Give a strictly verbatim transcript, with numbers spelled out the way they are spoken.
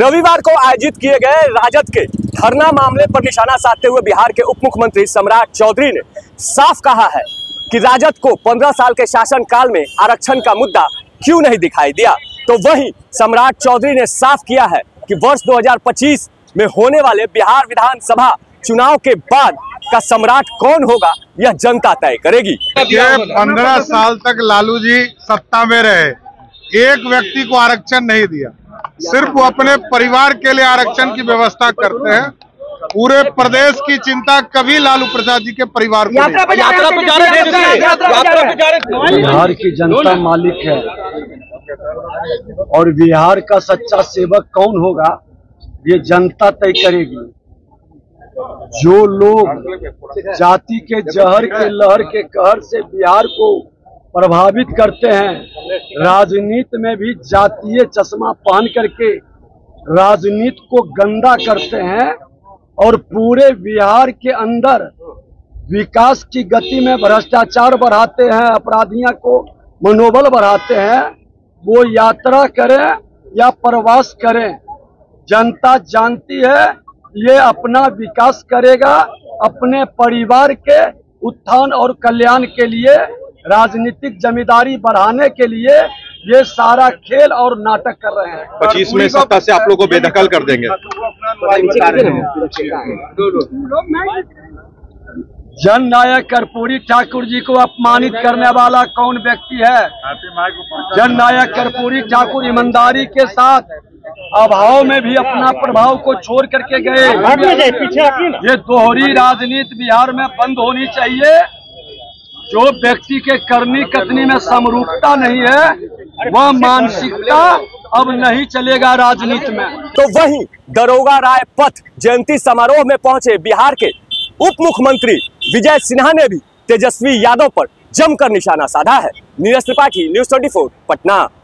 रविवार को आयोजित किए गए राजद के धरना मामले पर निशाना साधते हुए बिहार के उप मुख्यमंत्री सम्राट चौधरी ने साफ कहा है कि राजद को पंद्रह साल के शासनकाल में आरक्षण का मुद्दा क्यों नहीं दिखाई दिया। तो वहीं सम्राट चौधरी ने साफ किया है कि वर्ष दो हज़ार पच्चीस में होने वाले बिहार विधानसभा चुनाव के बाद का सम्राट कौन होगा यह जनता तय करेगी। पंद्रह साल तक लालू जी सत्ता में रहे, एक व्यक्ति को आरक्षण नहीं दिया, सिर्फ वो अपने परिवार के लिए आरक्षण की व्यवस्था करते हैं। पूरे प्रदेश की चिंता कभी लालू प्रसाद जी के परिवार को नहीं। बिहार की जनता मालिक है और बिहार का सच्चा सेवक कौन होगा ये जनता तय करेगी। जो लोग जाति के जहर के लहर के कहर से बिहार को प्रभावित करते हैं, राजनीति में भी जातीय चश्मा पहन करके राजनीति को गंदा करते हैं और पूरे बिहार के अंदर विकास की गति में भ्रष्टाचार बढ़ाते हैं, अपराधियों को मनोबल बढ़ाते हैं। वो यात्रा करें या प्रवास करें, जनता जानती है ये अपना विकास करेगा, अपने परिवार के उत्थान और कल्याण के लिए, राजनीतिक जमींदारी बढ़ाने के लिए ये सारा खेल और नाटक कर रहे हैं। पच्चीस में सत्ता से आप लोगों को बेदखल कर देंगे। जन नायक कर्पूरी ठाकुर जी को अपमानित करने वाला कौन व्यक्ति है? जन नायक कर्पूरी ठाकुर ईमानदारी के साथ अभाव में भी अपना प्रभाव को छोड़ करके गए। ये दोहरी राजनीति बिहार में बंद होनी चाहिए। जो व्यक्ति के करनी कतनी में समरूपता नहीं है वह मानसिकता अब नहीं चलेगा राजनीति में। तो वहीं दरोगा राय पथ जयंती समारोह में पहुंचे बिहार के उप मुख्यमंत्री विजय सिन्हा ने भी तेजस्वी यादव पर जमकर निशाना साधा है। नीरज त्रिपाठी, न्यूज़ चौबीस पटना।